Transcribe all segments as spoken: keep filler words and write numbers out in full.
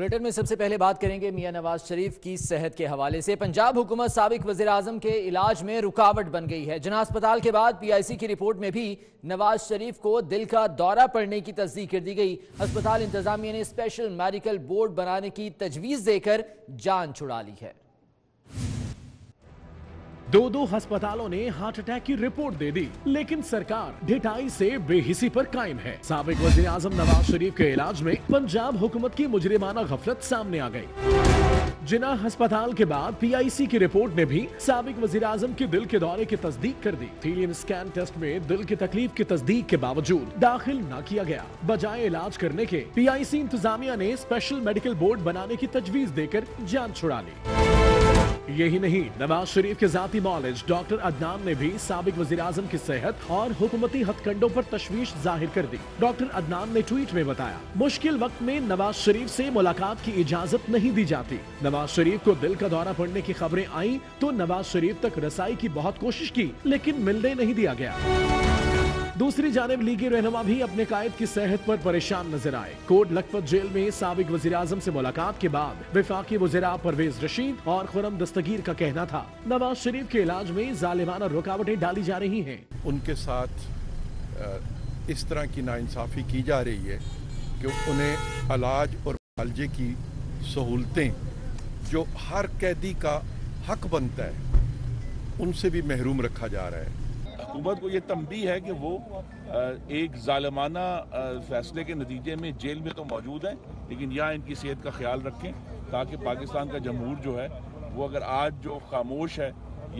Bulletin में सबसे पहले बात करेंगे मियां नवाज शरीफ की सेहत के हवाले से। पंजाब हुकूमत साबिक वज़ीर-ए-आज़म के इलाज में रुकावट बन गई है। जिन्ना अस्पताल के बाद पी आई सी की रिपोर्ट में भी नवाज शरीफ को दिल का दौरा पड़ने की तस्दीक कर दी गई। अस्पताल इंतजामिया ने स्पेशल मेडिकल बोर्ड बनाने की तजवीज़ देकर जान छुड़ा ली है। दो दो अस्पतालों ने हार्ट अटैक की रिपोर्ट दे दी, लेकिन सरकार ढिठाई से बेहिसी पर कायम है। साबिक वज़ीर आज़म नवाज शरीफ के इलाज में पंजाब हुकूमत की मुजरिमाना गफलत सामने आ गई। जिन्ना अस्पताल के बाद पी आई सी की रिपोर्ट ने भी साबिक वज़ीर आज़म के दिल के दौरे की तस्दीक कर दी। थीलियन स्कैन टेस्ट में दिल की तकलीफ की तस्दीक के बावजूद दाखिल न किया गया। बजाय इलाज करने के पी आई सी इंतजामिया ने स्पेशल मेडिकल बोर्ड बनाने की तजवीज देकर जान छुड़ा ली। यही नहीं, नवाज शरीफ के जाती मौलिज डॉक्टर अदनान ने भी साबिक वज़ीर आज़म की सेहत और हुकूमती हथकंडों पर तशवीश जाहिर कर दी। डॉक्टर अदनान ने ट्वीट में बताया, मुश्किल वक्त में नवाज शरीफ से मुलाकात की इजाजत नहीं दी जाती। नवाज शरीफ को दिल का दौरा पड़ने की खबरें आईं तो नवाज शरीफ तक रसाई की बहुत कोशिश की, लेकिन मिलने नहीं दिया गया। दूसरी जानिब लीगी रहनुमा भी अपने कायद की सेहत पर परेशान नजर आए। कोट लखपत जेल में साबिक वज़ीर आज़म से मुलाकात के बाद वफाकी वज़ीरा परवेज रशीद और खुरम दस्तगीर का कहना था, नवाज शरीफ के इलाज में जालिमाना रुकावटें डाली जा रही हैं। उनके साथ इस तरह की नाइंसाफी की जा रही है कि उन्हें इलाज और मुआवजे की सहूलतें जो हर कैदी का हक बनता है उनसे भी महरूम रखा जा रहा है। हुकूमत को ये तंबीह है कि वो एक जालिमाना फैसले के नतीजे में जेल में तो मौजूद है, लेकिन यहाँ इनकी सेहत का ख्याल रखें ताकि पाकिस्तान का जमहूर जो है वो अगर आज जो खामोश है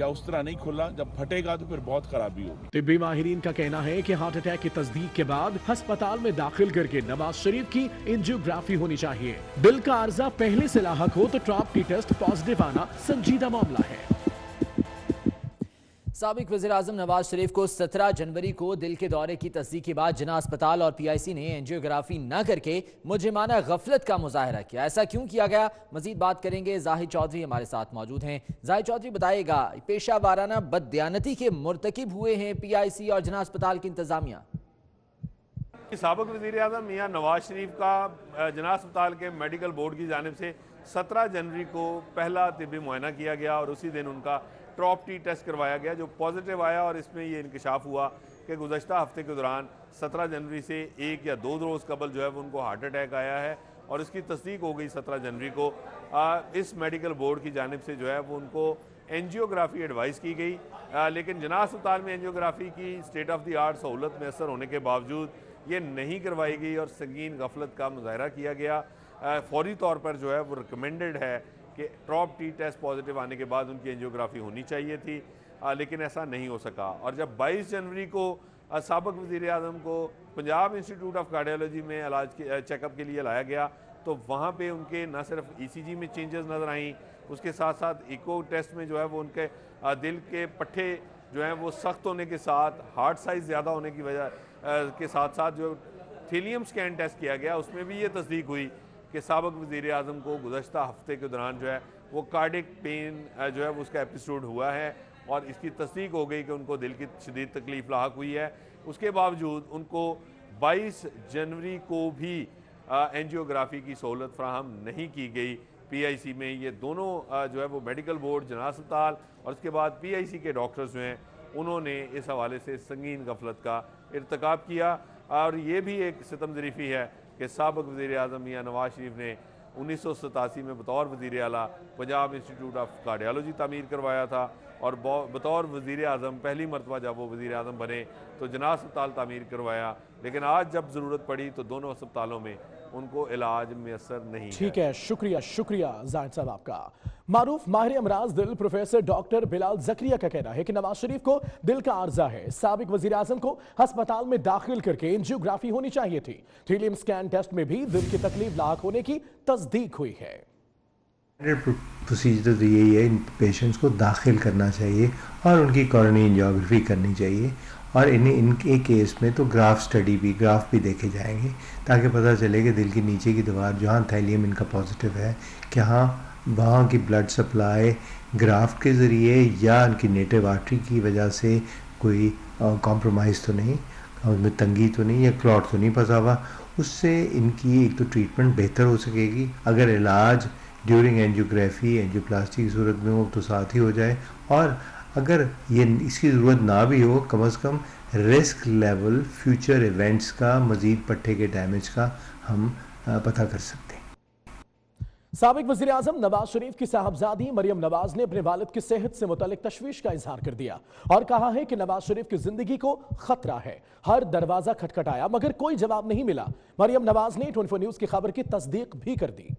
या उस तरह नहीं खुला, जब फटेगा तो फिर बहुत खराबी होगी। तिब्बी माहिरीन का कहना है कि हार्ट अटैक की तस्दीक के बाद अस्पताल में दाखिल करके नवाज शरीफ की एंजियोग्राफी होनी चाहिए। दिल का अर्जा पहले से लाहक हो तो ट्रॉप की टेस्ट पॉजिटिव आना संजीदा मामला है। साबिक वज़ीर आज़म नवाज शरीफ को सत्रह जनवरी को दिल के दौरे की तस्दीक के बाद जिन्ना अस्पताल और पी आई सी ने एंजियोग्राफी न करके मुजरिमाना गफलत का मुजाहरा किया। ऐसा क्यों किया गया, मजीद बात करेंगे। जाहिद चौधरी हमारे साथ मौजूद हैं। जाहिद चौधरी बताएगा, पेशा वाराना बददियानती के मुर्तकिब हुए हैं पी आई सी और जिन्ना अस्पताल की इंतजामिया। साबिक वज़ीर आज़म मियाँ नवाज शरीफ का जिन्ना अस्पताल के मेडिकल बोर्ड की जानिब से सत्रह जनवरी को पहला तिब्बी मुआयना किया गया और उसी दिन उनका ट्रॉप टी टेस्ट करवाया गया जो पॉजिटिव आया, और इसमें ये इंकशाफ हुआ कि गुज़श्ता हफ्ते के दौरान सत्रह जनवरी से एक या दो रोज़ कबल जो है वो उनको हार्ट अटैक आया है और इसकी तस्दीक हो गई सत्रह जनवरी को। आ, इस मेडिकल बोर्ड की जानिब से जो है वो उनको एंजियोग्राफी एडवाइस की गई। आ, लेकिन जिन्ना अस्पताल में एंजियोग्राफी की स्टेट ऑफ द आर्ट सहूलत मैसर होने के बावजूद ये नहीं करवाई गई और संगीन गफलत का मुजाहरा किया गया। फौरी तौर पर जो है वो रिकमेंडेड है कि ट्रॉप टी टेस्ट पॉजिटिव आने के बाद उनकी एंजियोग्राफी होनी चाहिए थी, आ, लेकिन ऐसा नहीं हो सका। और जब बाईस जनवरी को साबिक वज़ीर आज़म को पंजाब इंस्टीट्यूट ऑफ कार्डियोलॉजी में इलाज के चेकअप के लिए लाया गया तो वहाँ पे उनके न सिर्फ ई सी जी में चेंजेस नज़र आईं, उसके साथ साथ इको टेस्ट में जो है वो उनके आ, दिल के पट्टे जो हैं वो सख्त होने के साथ, हार्ट साइज़ ज़्यादा होने की वजह के साथ साथ जो थीलियम स्कैन टेस्ट किया गया उसमें भी ये तस्दीक हुई कि साबिक वज़ीर आज़म को गुज़श्ता हफ्ते के दौरान जो है वो कार्डिक पेन जो है वो उसका एपिसोड हुआ है और इसकी तस्दीक हो गई कि उनको दिल की शदीद तकलीफ़ लाहक हुई है। उसके बावजूद उनको बाईस जनवरी को भी एंजियोग्राफी की सहूलत फराहम नहीं की गई पी आई सी में। ये दोनों आ, जो है वो मेडिकल बोर्ड, जिन्ना अस्पताल और उसके बाद पी आई सी के डॉक्टर्स जो हैं उन्होंने इस हवाले से संगीन गफलत का इरतकाब किया। और ये भी एक सितम ज़रीफ़ी है के साबिक वज़ीर आज़म मियाँ नवाज शरीफ ने उन्नीस सौ सतासी में बतौर वज़ीर आला पंजाब इंस्टीट्यूट ऑफ कार्डियोलॉजी तामीर करवाया था और बतौर वज़ीर आज़म पहली मरतबा जब वो वज़ीर आज़म बने तो जिन्ना अस्पताल तामीर करवाया, लेकिन आज जब ज़रूरत पड़ी तो दोनों अस्पतालों में उनको इलाज मैसर नहीं। ठीक है, है शुक्रिया शुक्रिया जाहिद साहब आपका। मारूफ माहिर अमराज दिल प्रोफेसर डॉक्टर बिलाल जकरिया का कहना है कि नवाज शरीफ को दिल का आर्जा है, साबिक वज़ीर आज़म को अस्पताल में दाखिल करके एंजियोग्राफी होनी चाहिए थी। थीलियम स्कैन टेस्ट में भी दिल की तकलीफ लायक होने की तस्दीक हुई है। प्रोसीजर तो यही है, इन पेशेंट्स को दाखिल करना चाहिए और उनकी कोरोनरी एंजियोग्राफी करनी चाहिए और इन्हें इनके केस में तो ग्राफ स्टडी भी ग्राफ भी देखे जाएंगे ताकि पता चले कि दिल के नीचे की दीवार जहाँ थैलियम इनका पॉजिटिव है कि हाँ वहाँ की ब्लड सप्लाई ग्राफ के ज़रिए या इनकी नेटिव आर्टरी की वजह से कोई कॉम्प्रोमाइज़ तो नहीं और उसमें तंगी तो नहीं या क्लॉट तो नहीं फंसा हुआ, उससे इनकी एक तो ट्रीटमेंट बेहतर हो सकेगी। अगर इलाज ड्यूरिंग एंजियोग्राफी एंजियोप्लास्टी की सूरत में हो तो साथ ही हो जाए, और अगर ये इसकी ज़रूरत ना भी हो कम अज़ कम रिस्क लेवल फ्यूचर इवेंट्स का मज़ीद पट्टे के डैमेज का हम पता कर सकते हैं। साबिक़ वज़ीर-ए-आज़म नवाज शरीफ की साहबजादी मरियम नवाज ने अपने वालिद की सेहत से मुतल्लिक़ तशवीश का इजहार कर दिया और कहा है कि नवाज शरीफ की जिंदगी को खतरा है। हर दरवाजा खटखटाया मगर कोई जवाब नहीं मिला। मरियम नवाज ने ट्वेंटी फोर न्यूज़ की खबर की तस्दीक भी कर दी।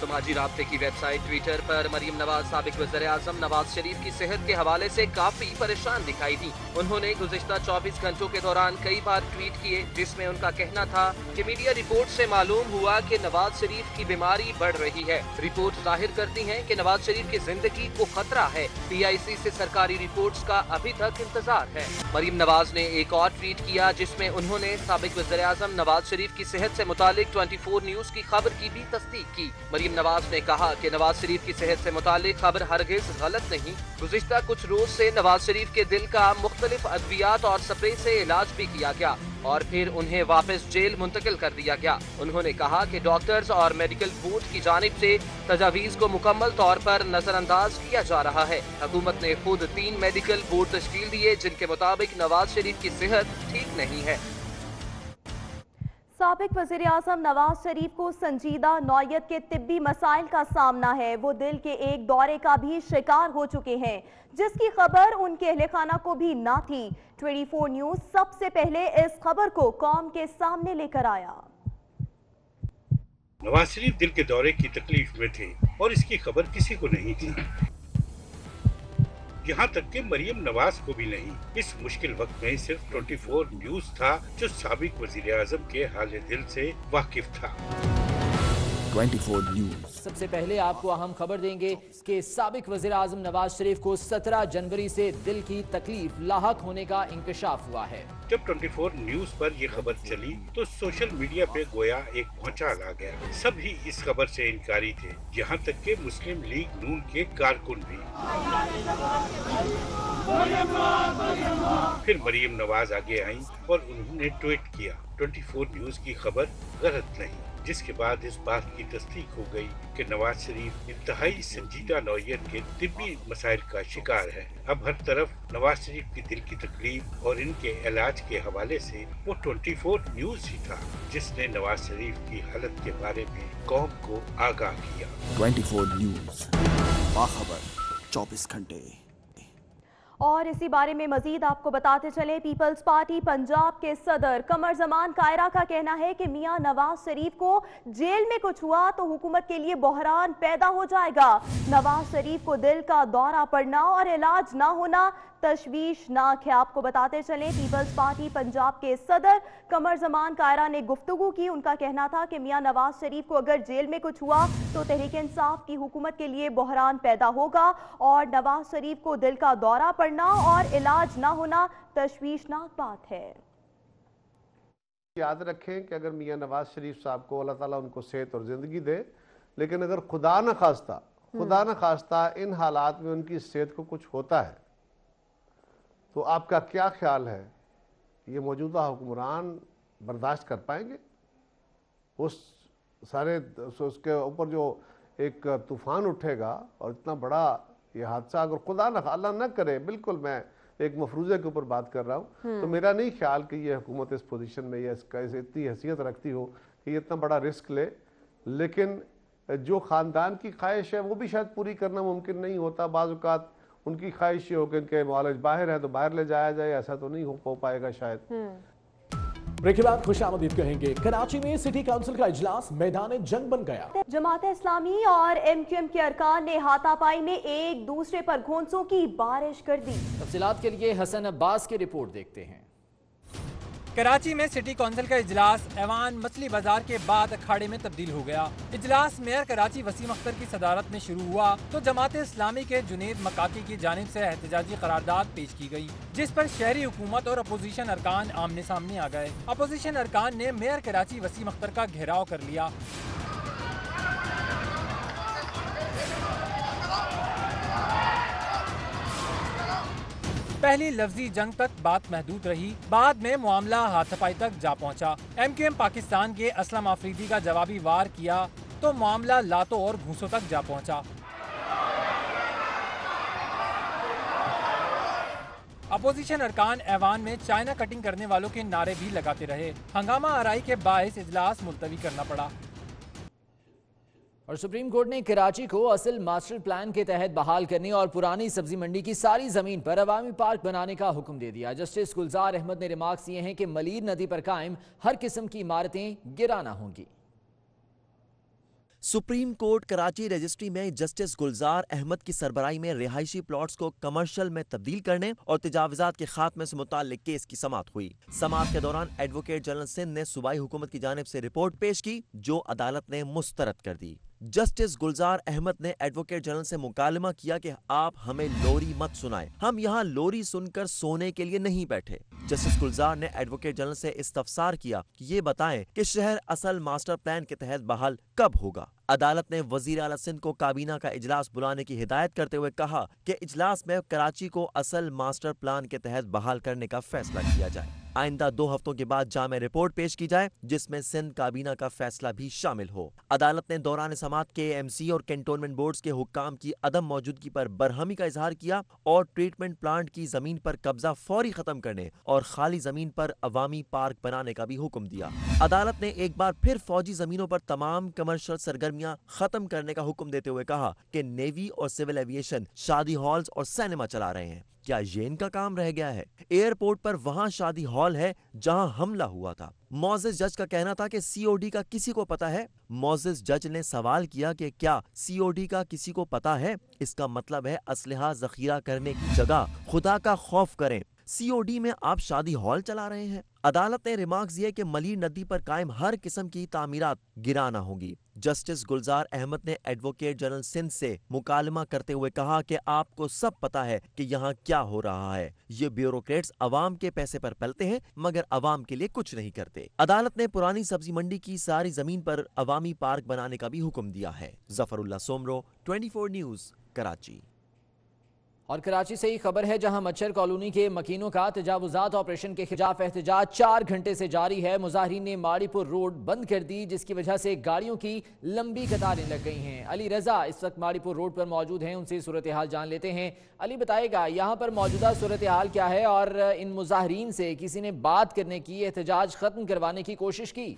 समाजी राब्ते की वेबसाइट ट्विटर पर मरियम नवाज साबिक वज़ीर-ए-आज़म नवाज शरीफ की सेहत के हवाले से काफी परेशान दिखाई दी। उन्होंने गुज़िश्ता चौबीस घंटों के दौरान कई बार ट्वीट किए जिसमें उनका कहना था कि मीडिया रिपोर्ट से मालूम हुआ कि नवाज शरीफ की बीमारी बढ़ रही है। रिपोर्ट जाहिर करती है कि नवाज शरीफ की जिंदगी को खतरा है। पी आई सी से सरकारी रिपोर्ट का अभी तक इंतजार है। मरियम नवाज ने एक और ट्वीट किया जिसमे उन्होंने साबिक वज़ीर-ए-आज़म नवाज शरीफ की सेहत से मुतालिक ट्वेंटी फोर न्यूज़ की खबर की भी तस्दीक की। नवाज ने कहा कि नवाज शरीफ की सेहत से मुतालिक खबर हरगिज गलत नहीं। गुज़िश्ता कुछ रोज से नवाज शरीफ के दिल का मुख्तलिफ अद्वियात और स्प्रे से इलाज भी किया गया और फिर उन्हें वापस जेल मुंतकिल कर दिया गया। उन्होंने कहा कि डॉक्टर्स और मेडिकल बोर्ड की जानिब से तजावीज़ को मुकम्मल तौर पर नजरअंदाज किया जा रहा है। हुकूमत ने खुद तीन मेडिकल बोर्ड तश्कील दिए जिनके मुताबिक नवाज शरीफ की सेहत ठीक नहीं है। साबिक़ वज़ीर-ए-आज़म नवाज शरीफ को संजीदा नौयत के तिब्बी मसाइल का सामना है। वो दिल के एक दौरे का भी शिकार हो चुके हैं जिसकी खबर उनके अहले खाना को भी ना थी। ट्वेंटी फोर न्यूज़ सबसे पहले इस खबर को कौम के सामने लेकर आया। नवाज शरीफ दिल के दौरे की तकलीफ में थे और इसकी खबर किसी को नहीं थी, यहाँ तक कि मरियम नवाज को भी नहीं। इस मुश्किल वक्त में सिर्फ ट्वेंटी फोर न्यूज़ था जो साबिक वज़ीर-ए-आज़म के हाल दिल से वाकिफ था। ट्वेंटी फोर न्यूज़ सबसे पहले आपको अहम खबर देंगे कि साबिक वज़ीर-ए-आज़म नवाज शरीफ को सत्रह जनवरी से दिल की तकलीफ लाहक होने का इंकशाफ हुआ है। जब ट्वेंटी फोर न्यूज़ पर ये खबर चली तो सोशल मीडिया पे गोया एक भौचाल आ गया। सभी इस खबर से इनकारी थे, यहाँ तक कि मुस्लिम लीग नून के कारकुन भी। फिर मरियम नवाज आगे आई और उन्होंने ट्वीट किया ट्वेंटी फोर न्यूज़ की खबर गलत नहीं, जिसके बाद इस बात की तस्दीक हो गई कि नवाज शरीफ इंतहाई संजीदा नौयत के तिब्बी मसाइल का शिकार है। अब हर तरफ नवाज शरीफ की दिल की तकलीफ और इनके इलाज के हवाले से वो ट्वेंटी फोर न्यूज़ ही था जिसने नवाज शरीफ की हालत के बारे में कौम को आगाह किया। ट्वेंटी फोर न्यूज़ बाखबर चौबीस घंटे। और इसी बारे में मजीद आपको बताते चले, पीपल्स पार्टी पंजाब के सदर कमर जमान कायरा का कहना है कि मियां नवाज शरीफ को जेल में कुछ हुआ तो हुकूमत के लिए बहरान पैदा हो जाएगा। नवाज शरीफ को दिल का दौरा पड़ना और इलाज ना होना तशवीशनाक है। आपको बताते चले, पीपल्स पार्टी पंजाब के सदर कमर जमान कायरा ने गुफ्तगू की। उनका कहना था कि मियां नवाज शरीफ को अगर जेल में कुछ हुआ तो तहरीक इंसाफ की हुकूमत के लिए बहरान पैदा होगा और नवाज शरीफ को दिल का दौरा पड़ना और इलाज ना होना तशवीशनाक बात है। याद रखें कि अगर मियां नवाज शरीफ साहब को अल्लाह ताला उनको सेहत और जिंदगी दे, लेकिन अगर खुदा न खास्ता खुदा न खास्ता इन हालात में उनकी सेहत को कुछ होता है तो आपका क्या ख्याल है, ये मौजूदा हुक्मरान बर्दाश्त कर पाएंगे? उस सारे उसके ऊपर जो एक तूफ़ान उठेगा और इतना बड़ा ये हादसा, अगर खुदा न अल्लाह न करे, बिल्कुल मैं एक मफरूज़े के ऊपर बात कर रहा हूँ, तो मेरा नहीं ख्याल कि ये हुकूमत इस पोजीशन में या इसका इतनी हैसियत रखती हो कि ये इतना बड़ा रिस्क ले। लेकिन जो ख़ानदान की ख्वाहिश है वो भी शायद पूरी करना मुमकिन नहीं होता। बाज़ औक़ात उनकी ख्वाहिश ये हो कि इनके मौलज बाहर है तो बाहर ले जाया जाए, ऐसा तो नहीं हो पाएगा शायद। ब्रेक के बाद खुशामदीद कहेंगे। कराची में सिटी काउंसिल का इजलास मैदान जंग बन गया। जमात-ए-इस्लामी और एम क्यू एम के अरकान ने हाथापाई में एक दूसरे पर घोंसों की बारिश कर दी। तफसीलात के लिए हसन अब्बास की रिपोर्ट देखते हैं। कराची में सिटी काउंसिल का इजलास ऐवान मछली बाजार के बाद अखाड़े में तब्दील हो गया। इजलास मेयर कराची वसीम अख्तर की सदारत में शुरू हुआ तो जमात इस्लामी के जुनेद मकाकी की जानिब से एहतजाजी करारदाद पेश की गई, जिस पर शहरी हुकूमत और अपोजिशन अरकान आमने सामने आ गए। अपोजिशन अरकान ने मेयर कराची वसीम अख्तर का घेराव कर लिया। पहली लफ्जी जंग तक बात महदूद रही, बाद में मामला हाथापाई तक जा पहुंचा। एमकेएम पाकिस्तान के असलम आफरीदी का जवाबी वार किया तो मामला लातों और घूसों तक जा पहुंचा। अपोजिशन अरकान ऐवान में चाइना कटिंग करने वालों के नारे भी लगाते रहे। हंगामा आराई के बायस इजलास मुलतवी करना पड़ा। और सुप्रीम कोर्ट ने कराची को असल मास्टर प्लान के तहत बहाल करने और पुरानी सब्जी मंडी की सारी जमीन पर अवामी पार्क बनाने का हुक्म दे दिया। जस्टिस गुलजार अहमद ने रिमार्क्स दिए हैं कि मलीर नदी पर कायम हर किस्म की इमारतें गिराना होंगी। सुप्रीम कोर्ट कराची रजिस्ट्री में जस्टिस गुलजार अहमद की सरबराही में रिहायशी प्लॉट्स को कमर्शियल में तब्दील करने और तजावजात के खात्मे से मुतालिक केस की समात हुई। समात के दौरान एडवोकेट जनरल सिंध ने सूबाई हुकूमत की जानिब से रिपोर्ट पेश की जो अदालत ने मुस्तरद कर दी। जस्टिस गुलजार अहमद ने एडवोकेट जनरल से मुकालमा किया कि आप हमें लोरी मत सुनाएं, हम यहाँ लोरी सुनकर सोने के लिए नहीं बैठे। जस्टिस गुलजार ने एडवोकेट जनरल से इस्तफसार किया कि ये बताएं कि शहर असल मास्टर प्लान के तहत बहाल कब होगा। अदालत ने वजीर आला सिंध को काबीना का इजलास बुलाने की हिदायत करते हुए कहा कि इजलास में कराची को असल मास्टर प्लान के तहत बहाल करने का फैसला किया जाए। आइंदा दो हफ्तों के बाद जामे रिपोर्ट पेश की जाए जिसमें सिंध काबीना का फैसला भी शामिल हो। अदालत ने दौरान समात के एम सी और कैंटोनमेंट बोर्ड्स के हुक्काम की अदम मौजूदगी पर बरहमी का इजहार किया और ट्रीटमेंट प्लांट की जमीन पर कब्जा फौरी खत्म करने और खाली जमीन पर अवामी पार्क बनाने का भी हुक्म दिया। अदालत ने एक बार फिर फौजी जमीनों पर तमाम कमर्शियल सरगर्मियाँ खत्म करने का हुक्म देते हुए कहा कि नेवी और सिविल एविएशन शादी हॉल्स और सिनेमा चला रहे हैं, क्या ये इनका काम रह गया है? एयरपोर्ट पर वहाँ शादी हॉल है जहाँ हमला हुआ था। मौजिस जज का कहना था कि सीओडी का किसी को पता है। मौजिस जज ने सवाल किया कि क्या सीओडी का किसी को पता है? इसका मतलब है असलहा जखीरा करने की जगह खुदा का खौफ करें, सीओडी में आप शादी हॉल चला रहे हैं। अदालत ने रिमार्क्स दिए कि मलीर नदी पर कायम हर किस्म की तामीरात गिराना होगी। जस्टिस गुलजार अहमद ने एडवोकेट जनरल सिंध से मुकालमा करते हुए कहा कि आपको सब पता है कि यहाँ क्या हो रहा है, ये ब्यूरोक्रेट्स अवाम के पैसे पर पलते हैं मगर अवाम के लिए कुछ नहीं करते। अदालत ने पुरानी सब्जी मंडी की सारी जमीन पर अवामी पार्क बनाने का भी हुक्म दिया है। Zafrulla Soomro, twenty four news Karachi. और कराची से ही खबर है जहां मच्छर कॉलोनी के मकीनों का तजावुजात ऑपरेशन के खिलाफ एहतजाज चार घंटे से जारी है। मुजाहरीन ने माड़ीपुर रोड बंद कर दी जिसकी वजह से गाड़ियों की लंबी कतारें लग गई हैं। अली रजा इस वक्त माड़ीपुर रोड पर मौजूद हैं, उनसे सूरत हाल जान लेते हैं। अली बताएगा यहाँ पर मौजूदा सूरत हाल क्या है और इन मुजाहरीन से किसी ने बात करने की, एहतजाज खत्म करवाने की कोशिश की?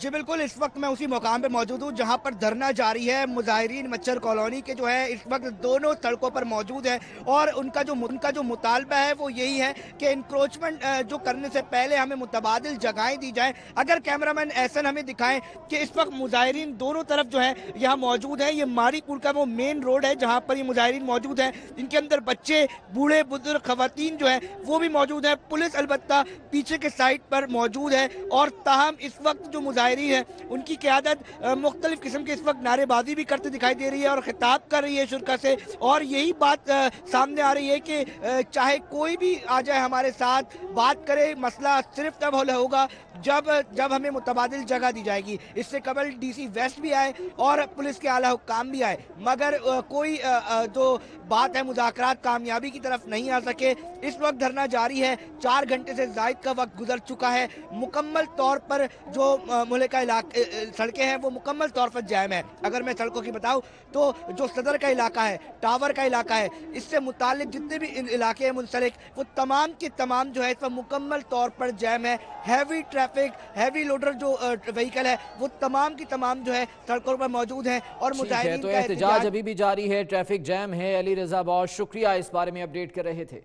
जी बिल्कुल, इस वक्त मैं उसी मुकाम पे मौजूद हूँ जहाँ पर धरना जारी है। मुजाहिरीन मच्छर कॉलोनी के जो है इस वक्त दोनों सड़कों पर मौजूद है और उनका जो उनका जो मुतालबा है वो यही है कि इंक्रोचमेंट जो करने से पहले हमें मुतबादिल जगहें दी जाएं। अगर कैमरामैन एहसन हमें दिखाएं कि इस वक्त मुजाहिरीन दोनों तरफ जो है यहाँ मौजूद है। ये मारीपुर का वो मेन रोड है जहाँ पर ये मुजाहिरीन मौजूद है। इनके अंदर बच्चे, बूढ़े, बुजुर्ग, खवातीन जो है वो भी मौजूद है। पुलिस अलबत्ता पीछे के साइड पर मौजूद है और ताहम इस वक्त जो मुजाहिरीन है उनकी क़यादत मुख्तलिफ किस्म के इस वक्त नारेबाजी भी करते दिखाई दे रही है और खिताब कर रही है शुरा से। और यही बात आ, सामने आ रही है कि आ, चाहे कोई भी आ जाए हमारे साथ बात करे, मसला सिर्फ तब हल होगा जब जब हमें मुतबादिल जगह दी जाएगी। इससे कबल डीसी वेस्ट भी आए और पुलिस के आला हुक्काम भी आए मगर आ, कोई आ, आ, जो बात है मुज़ाकरात कामयाबी की तरफ नहीं आ सके। इस वक्त धरना जारी है, चार घंटे से जायद का वक्त गुजर चुका है। मुकम्मल तौर पर जो मुल्क का इलाका सड़कें हैं वो मुकम्मल तौर पर जाम है। अगर मैं सड़कों की बताऊं तो जो सदर का इलाका है, टावर का इलाका है, इससे मुतालिक जितने भी इलाके हैं मुंसलिक वो तमाम के तमाम जो है इस पर मुकम्मल तौर पर जैम है। हैवी ट्रैफिक, हैवी लोडर जो व्हीकल है वो तमाम की तमाम जो है सड़कों पर मौजूद हैं और मुजाहिदीन का एहतजाज अभी भी जारी है, ट्रैफिक जैम है। अली रजा, बहुत शुक्रिया इस बारे में अपडेट कर रहे थे।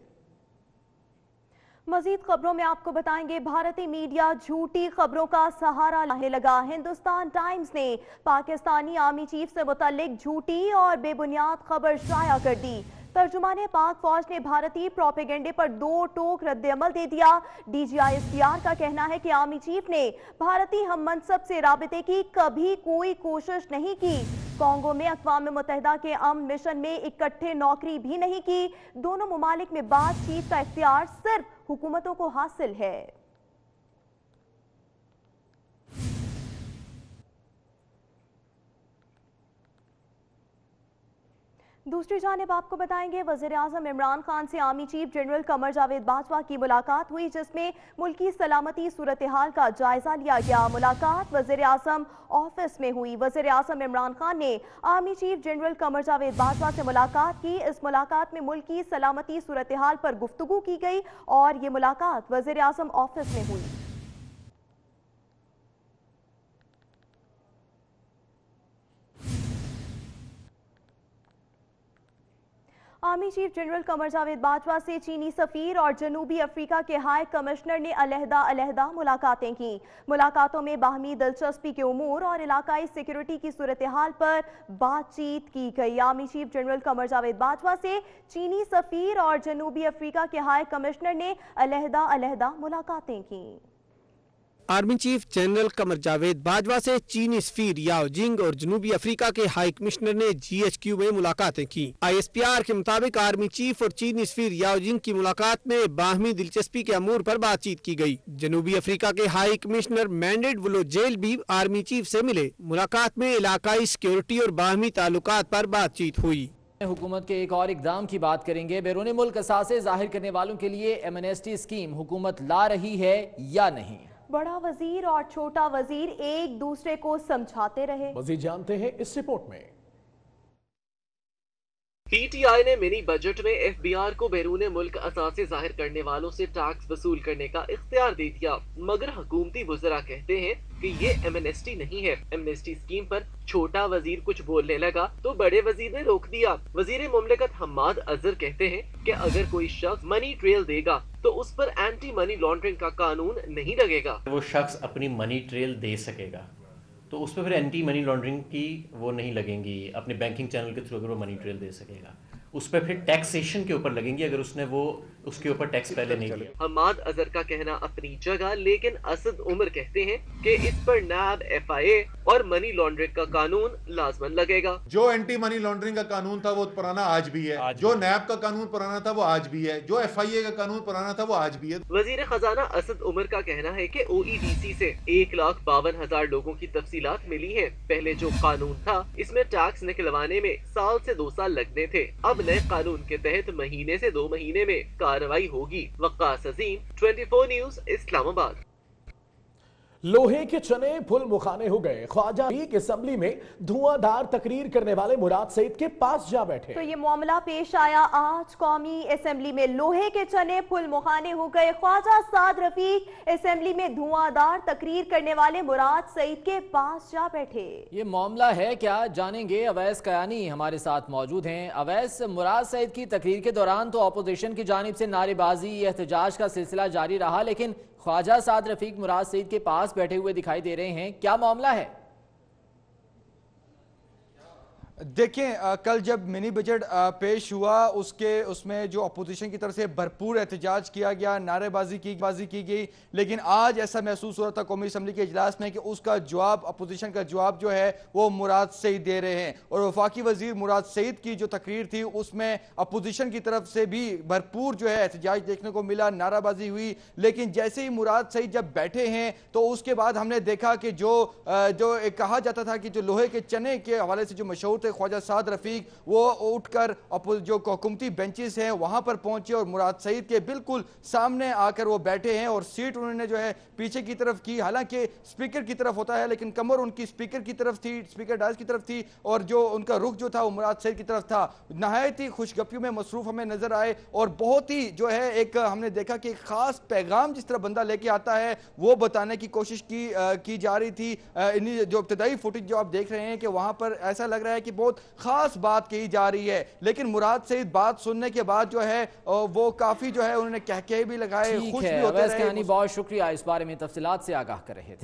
मजीद खबरों में आपको बताएंगे, भारतीय मीडिया झूठी खबरों का सहारा लेने लगा। हिंदुस्तान टाइम्स ने पाकिस्तानी आर्मी चीफ से मुतालिक झूठी और बेबुनियाद खबर शाया कर दी। तर्जुमान पाक फौज ने भारतीय प्रोपेगेंडे पर दो टोक रद्दअमल दे दिया। डीजीआईएसपीआर का कहना है कि आर्मी चीफ ने भारतीय हम मनसब से राबते की कभी कोई कोशिश नहीं की। कांगो में अक़वाम मुत्तहिदा के अमन मिशन में इकट्ठे नौकरी भी नहीं की। दोनों मुमालिक में बातचीत का इख्तियार सिर्फ हुकूमतों को हासिल है। दूसरी जानब आपको बताएंगे वज़ीर आज़म इमरान खान से army chief general Qamar Javed Bajwa की मुलाकात हुई, जिसमें मुल्की सलामती सूरत हाल का जायजा लिया गया। मुलाकात वज़ीर आज़म ऑफिस में हुई। वज़ीर आज़म इमरान खान ने army chief general Qamar Javed Bajwa से मुलाकात की। इस मुलाकात में मुल्की सलामती सूरत हाल पर गुफ्तगू की गई और ये मुलाकात वज़ीर आज़म ऑफिस में हुई। Army chief general Qamar Javed Bajwa से चीनी सफ़ीर और जनूबी अफ्रीका के हाई कमिश्नर ने अलहदा अलहदा मुलाकातें की। मुलाकातों में बाहमी दिलचस्पी के उमूर और इलाकाई सिक्योरिटी की सूरत हाल पर बातचीत की गई। Army chief general Qamar Javed Bajwa से चीनी सफ़ीर और जनूबी अफ्रीका के हाई कमिश्नर ने अलहदा अलहदा मुलाकातें की। Army chief general Qamar Javed Bajwa से चीनी सफीर याओजिंग और जनूबी अफ्रीका के हाई कमिश्नर ने जीएचक्यू में मुलाकातें की। आईएसपीआर के मुताबिक आर्मी चीफ और चीनी सफीर याओजिंग की मुलाकात में बाहमी दिलचस्पी के अमूर पर बातचीत की गई। जनूबी अफ्रीका के हाई कमिश्नर मैंडेड वुलो जेल भी आर्मी चीफ से मिले। मुलाकात में इलाकाई सिक्योरिटी और बाहमी ताल्लुकात पर बातचीत हुई। हुकूमत के एक और इकदाम की बात करेंगे। बैरून मुल्क असासे जाहिर करने वालों के लिए एमनेस्टी स्कीम हुकूमत ला रही है या नहीं? बड़ा वजीर और छोटा वजीर एक दूसरे को समझाते रहे। मजीद जानते हैं इस रिपोर्ट में। पीटीआई ने मिनी बजट में एफबीआर को बैरून मुल्क असासे जाहिर करने वालों से टैक्स वसूल करने का इख्तियार दे दिया, मगर हुकूमती वज़रा कहते हैं कि ये एमनेस्टी नहीं है। एमनेस्टी स्कीम पर छोटा वजीर कुछ बोलने लगा तो बड़े वजीर ने रोक दिया। वजीर मुमलिकत हमाद अजहर कहते हैं कि अगर कोई शख्स मनी ट्रेल देगा तो उस पर एंटी मनी लॉन्ड्रिंग का कानून नहीं लगेगा। वो शख्स अपनी मनी ट्रेल दे सकेगा तो उस पर फिर एंटी मनी लॉन्ड्रिंग की वो नहीं लगेंगी। अपने बैंकिंग चैनल के थ्रू अगर वो मनी ट्रेल दे सकेगा उस पर फिर टैक्सेशन के ऊपर लगेंगी, अगर उसने वो उसके ऊपर टैक्स पहले नहीं दिया। हमाद अजहर का कहना अपनी जगह, लेकिन असद उमर कहते हैं कि इस पर नैब, एफआईए और मनी लॉन्ड्रिंग का कानून लाजमन लगेगा। जो एंटी मनी लॉन्ड्रिंग का कानून था वो पुराना आज भी है, आज जो नैब का कानून पुराना था वो आज भी है, जो एफआईए का कानून पुराना था वो आज भी है। वजीर खजाना असद उमर का कहना है कि ओईडीसी से एक लाख बावन हजार लोगों की तफसीलात मिली है। पहले जो कानून था इसमें टैक्स निकलवाने में साल से दो साल लगने थे, अब नए कानून के तहत महीने से दो महीने में कार्रवाई होगी। Waqas Azeem, twenty four news, Islamabad. लोहे के चने फुल मुखाने हो गए। ख्वाजा की असेंबली में धुआंधार तकरीर करने वाले मुराद सईद के पास जा बैठे। तो ये मामला पेश आया आज कौमी असेंबली में। लोहे के चने फुल मुखाने हो गए। ख्वाजा साद रफीक असेंबली में धुआंधार तकरीर करने वाले मुराद सईद के पास जा बैठे। ये मामला है क्या, जानेंगे। अवैस कयानी हमारे साथ मौजूद हैं। अवैस, मुराद सईद की तकरीर के दौरान तो अपोजिशन की जानिब से नारेबाजी, एहतजाज का सिलसिला जारी रहा, लेकिन ख्वाजा साद रफीक मुराद सईद के पास बैठे हुए दिखाई दे रहे हैं। क्या मामला है? देखें, कल जब मिनी बजट पेश हुआ उसके उसमें जो अपोजिशन की तरफ से भरपूर एहतजाज किया गया, नारेबाजी की बाजी की गई, लेकिन आज ऐसा महसूस हो रहा था कौमी असम्बली के इजलास में कि उसका जवाब, अपोजिशन का जवाब जो है वो मुराद सईद दे रहे हैं। और वफाकी वजीर मुराद सईद की जो तकरीर थी उसमें अपोजिशन की तरफ से भी भरपूर जो है एहतजाज देखने को मिला, नाराबाजी हुई, लेकिन जैसे ही मुराद सईद जब बैठे हैं तो उसके बाद हमने देखा कि जो जो कहा जाता था कि जो लोहे के चने के हवाले से जो मशहूर थे ख्वाजा साद रफीक, वो उठकर जो हुकूमती बेंचेस हैं वहां पर पहुंचे और मुराद सईद के बिल्कुल सामने आकर वो बैठे हैं और सीट उन्होंने जो है पीछे की तरफ की, हालांकि स्पीकर की तरफ होता है लेकिन कमर उनकी स्पीकर की तरफ थी, स्पीकर डायस की तरफ थी और जो उनका रुख जो था वो मुराद सईद की तरफ था। नहायत ही खुशगपियों में मसरूफ हमें नजर आए और बहुत ही जो है एक हमने देखा कि खास पैगाम जिस तरह बंदा लेके आता है वो बताने की कोशिश की की जा रही थी। जो इब्तदाई फुटेज जो आप देख रहे हैं कि वहां पर ऐसा लग रहा है कि बहुत खास बात कही जा रही है, लेकिन मुराद सईद बात सुनने के बाद जो है वो काफी जो है उन्होंने कहके भी लगाए, खुश भी होते रहे। बहुत शुक्रिया इस बारे में तफसीलात से आगाह कर रहे थे।